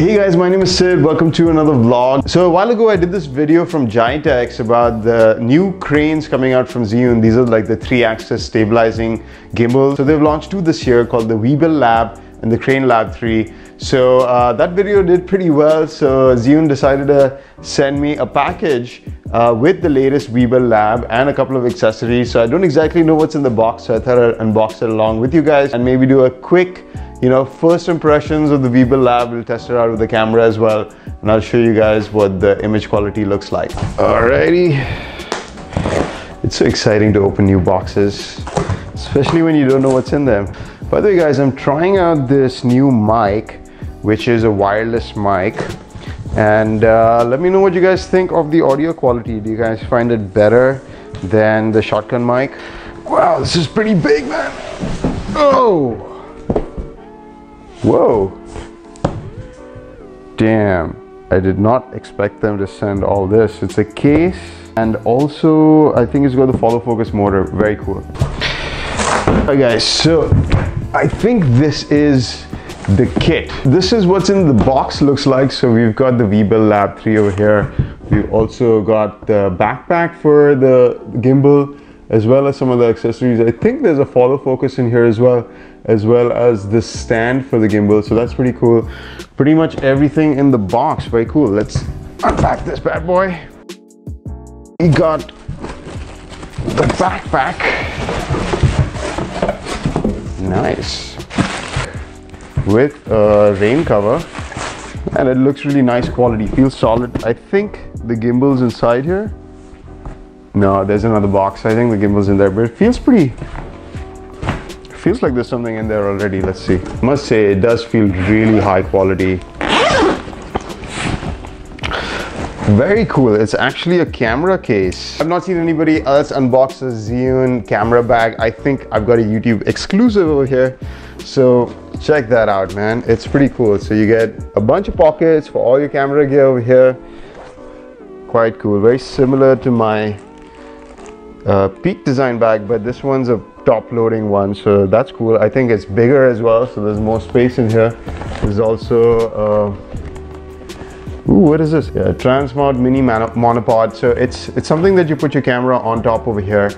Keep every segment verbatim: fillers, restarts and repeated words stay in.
Hey guys, my name is Sid. Welcome to another vlog. So a while ago I did this video from GiantX about the new cranes coming out from Zhiyun. These are like the three axis stabilizing gimbals. So they've launched two this year called the Weebill Lab and the Crane Lab three. So uh, that video did pretty well. So Zhiyun decided to send me a package uh, with the latest Weebill Lab and a couple of accessories. So I don't exactly know what's in the box. So I thought I'd unbox it along with you guys and maybe do a quick, you know, first impressions of the Weebill Lab. We'll test it out with the camera as well. And I'll show you guys what the image quality looks like. Alrighty. It's so exciting to open new boxes, especially when you don't know what's in them. By the way guys, I'm trying out this new mic, which is a wireless mic, and uh, let me know what you guys think of the audio quality. Do you guys find it better than the shotgun mic? Wow, this is pretty big, man. Oh, whoa, damn, I did not expect them to send all this. It's a case, and also I think it's got the follow focus motor. Very cool. Alright guys, so I think this is the kit. This is what's in the box looks like. So we've got the Weebill Lab three over here. We've also got the backpack for the gimbal, as well as some of the accessories. I think there's a follow focus in here as well, as well as this stand for the gimbal. So that's pretty cool. Pretty much everything in the box. Very cool. Let's unpack this bad boy. We got the backpack. Nice, with a rain cover, and it looks really nice quality, feels solid. I think the gimbal's inside here. No, there's another box. I think the gimbal's in there, but it feels pretty, it feels like there's something in there already. Let's see. I must say it does feel really high quality. Very cool. It's actually a camera case. I've not seen anybody else unbox a Zhiyun camera bag. I think I've got a YouTube exclusive over here. So check that out, man. It's pretty cool. So you get a bunch of pockets for all your camera gear over here. Quite cool. Very similar to my uh, Peak Design bag, but this one's a top loading one. So that's cool. I think it's bigger as well. So there's more space in here. There's also uh, Ooh, what is this? Yeah, transmount mini monopod. So it's it's something that you put your camera on top over here,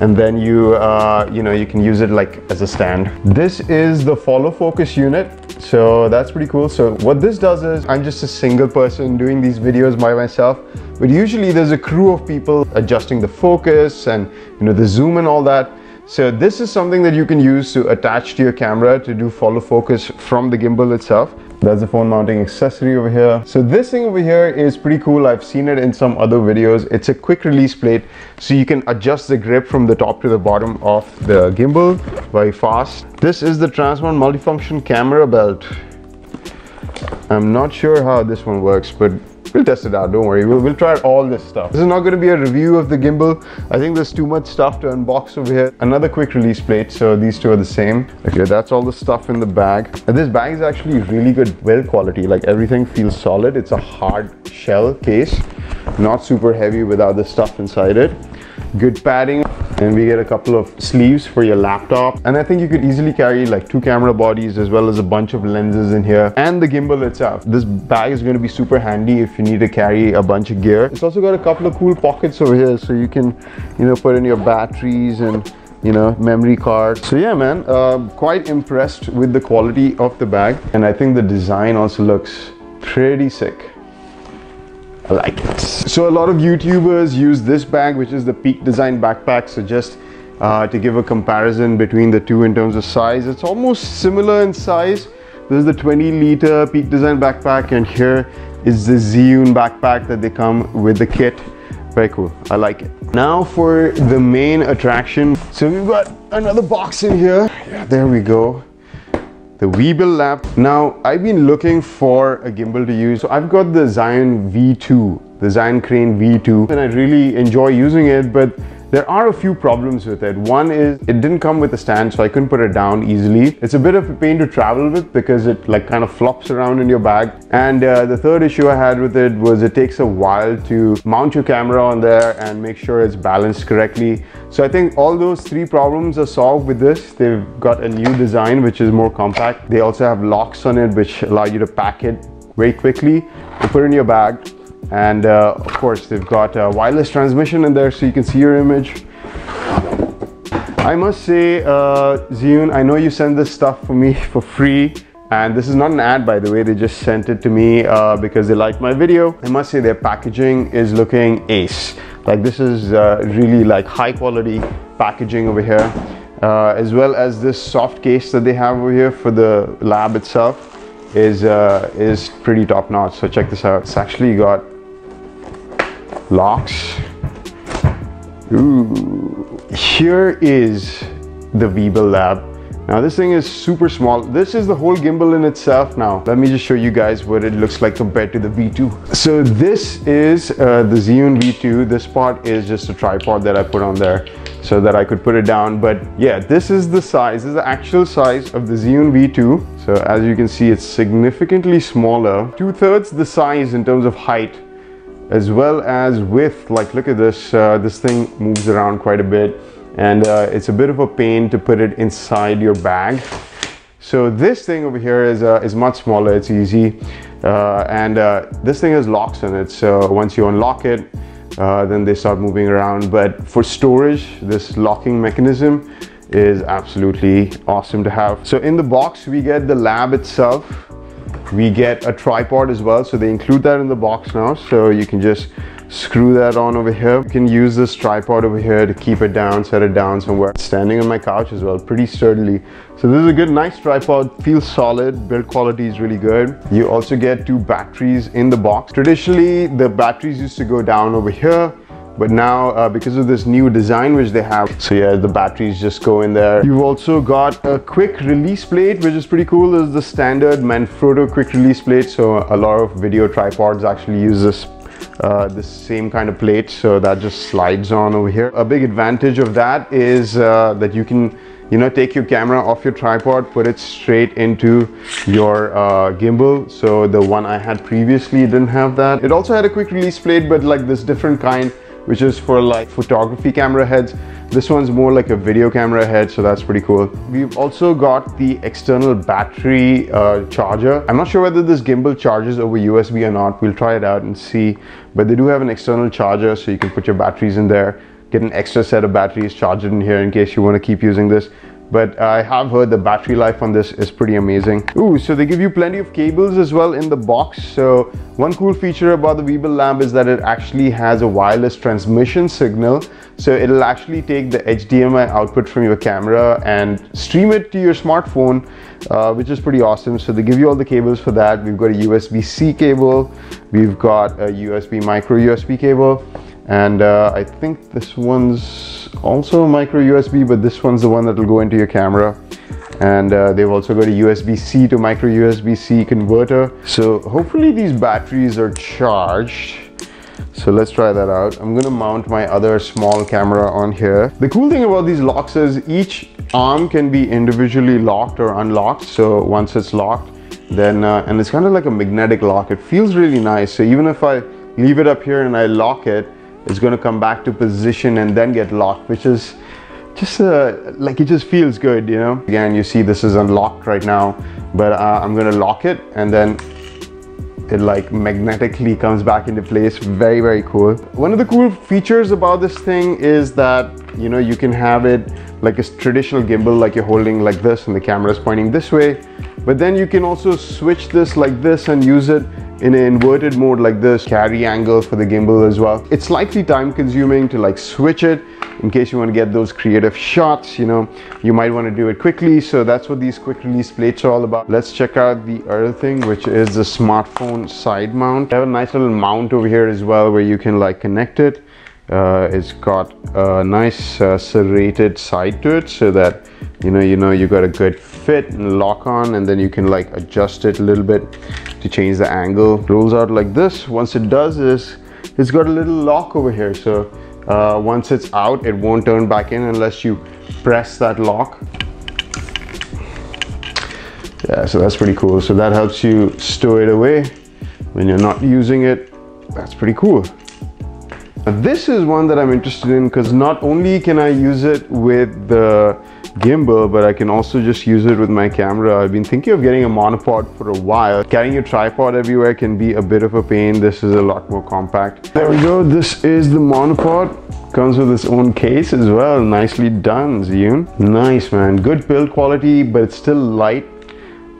and then you uh, you know, you can use it like as a stand. This is the follow focus unit. So that's pretty cool. So what this does is, I'm just a single person doing these videos by myself, but usually there's a crew of people adjusting the focus and, you know, the zoom and all that. So this is something that you can use to attach to your camera to do follow focus from the gimbal itself. That's the phone mounting accessory over here. So this thing over here is pretty cool. I've seen it in some other videos. It's a quick release plate, so you can adjust the grip from the top to the bottom of the gimbal very fast. This is the transmount multifunction camera belt. I'm not sure how this one works, but we'll test it out. Don't worry, we'll, we'll try all this stuff. This is not going to be a review of the gimbal. I think there's too much stuff to unbox over here. Another quick release plate, so these two are the same. Okay, that's all the stuff in the bag. And this bag is actually really good build quality. Like, everything feels solid. It's a hard shell case, not super heavy without the stuff inside it. Good padding, and we get a couple of sleeves for your laptop. And I think you could easily carry like two camera bodies, as well as a bunch of lenses in here, and the gimbal itself. This bag is going to be super handy if you need to carry a bunch of gear. It's also got a couple of cool pockets over here, so you can, you know, put in your batteries and, you know, memory card. So yeah man, uh, quite impressed with the quality of the bag, and I think the design also looks pretty sick. I like it. So a lot of YouTubers use this bag, which is the Peak Design backpack. So just uh, to give a comparison between the two in terms of size, it's almost similar in size. This is the twenty liter Peak Design backpack, and here is the Zhiyun backpack that they come with the kit. Very cool, I like it. Now for the main attraction. So we've got another box in here. Yeah, there we go. The Weebill Lab. Now, I've been looking for a gimbal to use. So I've got the Zhiyun V two, the Zhiyun Crane V two, and I really enjoy using it, but there are a few problems with it. One is it didn't come with a stand, so I couldn't put it down easily. It's a bit of a pain to travel with because it like kind of flops around in your bag. And uh, the third issue I had with it was it takes a while to mount your camera on there and make sure it's balanced correctly. So I think all those three problems are solved with this. They've got a new design, which is more compact. They also have locks on it, which allow you to pack it very quickly to put in your bag. And uh, of course, they've got a wireless transmission in there so you can see your image. I must say, uh, Zhiyun, I know you send this stuff for me for free. And this is not an ad, by the way, they just sent it to me uh, because they liked my video. I must say their packaging is looking ace. Like this is uh, really like high quality packaging over here. Uh, as well as this soft case that they have over here for the lab itself is, uh, is pretty top notch. So check this out. It's actually got locks. Ooh. Here is the Weebill Lab. Now this thing is super small. This is the whole gimbal in itself. Now let me just show you guys what it looks like compared to the V two. So this is uh, the Zhiyun V two. This part is just a tripod that I put on there so that I could put it down. But yeah, this is the size. This is the actual size of the Zhiyun V two. So as you can see, it's significantly smaller. Two-thirds the size in terms of height as well as width. Like look at this. Uh, this thing moves around quite a bit. And uh, it's a bit of a pain to put it inside your bag. So this thing over here is, uh, is much smaller, it's easy. Uh, and uh, this thing has locks in it. So once you unlock it, uh, then they start moving around. But for storage, this locking mechanism is absolutely awesome to have. So in the box, we get the lab itself. We get a tripod as well. So they include that in the box now. So you can just screw that on over here. You can use this tripod over here to keep it down, set it down somewhere. It's standing on my couch as well, pretty sturdily. So this is a good, nice tripod, feels solid, build quality is really good. You also get two batteries in the box. Traditionally, the batteries used to go down over here, but now uh, because of this new design which they have, so yeah, the batteries just go in there. You've also got a quick release plate, which is pretty cool. This is the standard Manfrotto quick release plate. So a lot of video tripods actually use this Uh, the same kind of plate, so that just slides on over here. A big advantage of that is uh, that you can, you know, take your camera off your tripod, put it straight into your uh, gimbal. So the one I had previously didn't have that. It also had a quick release plate, but like this different kind, which is for like photography camera heads. This one's more like a video camera head, so that's pretty cool. We've also got the external battery uh, charger. I'm not sure whether this gimbal charges over U S B or not. We'll try it out and see. But they do have an external charger, so you can put your batteries in there, get an extra set of batteries, charge it in here in case you want to keep using this. But I have heard the battery life on this is pretty amazing. Ooh, so they give you plenty of cables as well in the box. So one cool feature about the Weebill Lab is that it actually has a wireless transmission signal. So it'll actually take the H D M I output from your camera and stream it to your smartphone, uh, which is pretty awesome. So they give you all the cables for that. We've got a U S B C cable. We've got a U S B micro U S B cable. And uh, I think this one's also micro U S B, but this one's the one that will go into your camera. And uh, they've also got a U S B C to micro U S B C converter. So hopefully these batteries are charged. So let's try that out. I'm gonna mount my other small camera on here. The cool thing about these locks is each arm can be individually locked or unlocked. So once it's locked, then, uh, and it's kind of like a magnetic lock. It feels really nice. So even if I leave it up here and I lock it, it's going to come back to position and then get locked, which is just uh, like it just feels good, you know. Again, you see this is unlocked right now, but uh, I'm going to lock it and then it like magnetically comes back into place. Very, very cool. One of the cool features about this thing is that, you know, you can have it like a traditional gimbal, like you're holding like this and the camera is pointing this way. But then you can also switch this like this and use it in an inverted mode like this, carry angle for the gimbal as well. It's slightly time consuming to like switch it in case you want to get those creative shots, you know, you might want to do it quickly. So that's what these quick release plates are all about. Let's check out the other thing, which is the smartphone side mount. I have a nice little mount over here as well where you can like connect it. Uh, it's got a nice uh, serrated side to it so that, you know, you know, you got a good fit and lock on, and then you can like adjust it a little bit to change the angle. It rolls out like this. Once it does this, it's got a little lock over here. So uh, once it's out, it won't turn back in unless you press that lock. Yeah, so that's pretty cool. So that helps you stow it away when you're not using it. That's pretty cool. Now, this is one that I'm interested in because not only can I use it with the gimbal, but I can also just use it with my camera. I've been thinking of getting a monopod for a while. Carrying a tripod everywhere can be a bit of a pain. This is a lot more compact. There we go. This is the monopod. Comes with its own case as well. Nicely done, Zhiyun. Nice, man. Good build quality, but it's still light.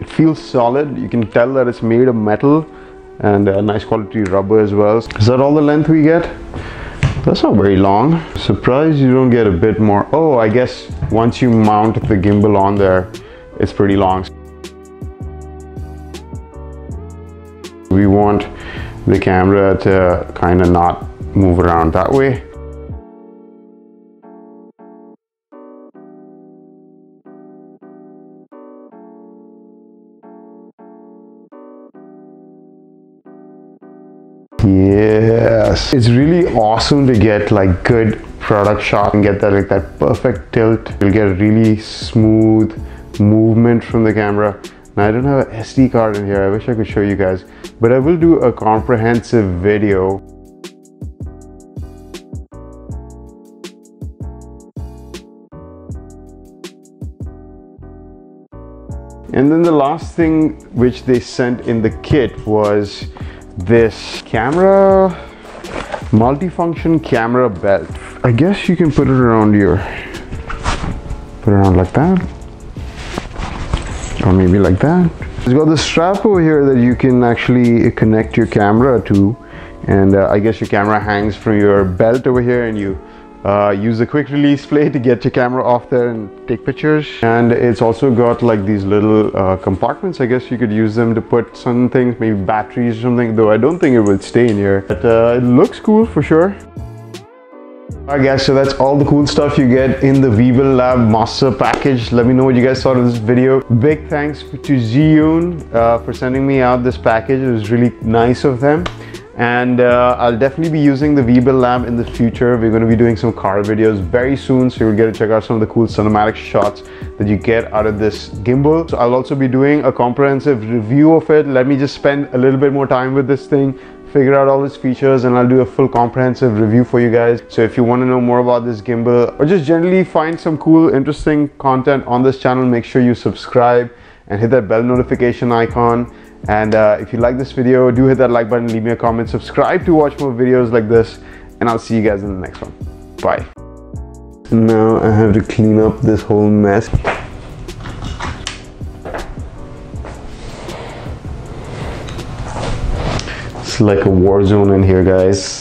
It feels solid. You can tell that it's made of metal, and a nice quality rubber as well. Is that all the length we get? That's not very long. Surprised you don't get a bit more. Oh, I guess once you mount the gimbal on there, it's pretty long. We want the camera to kind of not move around that way. Yes, it's really awesome to get like good product shot and get that like that perfect tilt. You'll get a really smooth movement from the camera. Now I don't have an S D card in here. I wish I could show you guys, but I will do a comprehensive video. And then the last thing which they sent in the kit was this camera, multifunction camera belt. I guess you can put it around your, put it around like that, or maybe like that. It's got the strap over here that you can actually connect your camera to, and uh, I guess your camera hangs from your belt over here, and you uh, use a quick release plate to get your camera off there and take pictures. And it's also got like these little uh, compartments. I guess you could use them to put some things, maybe batteries or something, though I don't think it will stay in here, but uh, it looks cool for sure. Alright guys, so that's all the cool stuff you get in the Weebill Lab Master Package. Let me know what you guys thought of this video. Big thanks to Zhiyun uh, for sending me out this package. It was really nice of them. And uh, I'll definitely be using the Weebill Lab in the future. We're going to be doing some car videos very soon, so you'll get to check out some of the cool cinematic shots that you get out of this gimbal. So I'll also be doing a comprehensive review of it. Let me just spend a little bit more time with this thing, figure out all its features, and I'll do a full comprehensive review for you guys. So if you want to know more about this gimbal, or just generally find some cool, interesting content on this channel, make sure you subscribe and hit that bell notification icon. And uh, if you like this video, do hit that like button, leave me a comment, subscribe to watch more videos like this, and I'll see you guys in the next one. Bye. Now I have to clean up this whole mess. It's like a war zone in here, guys.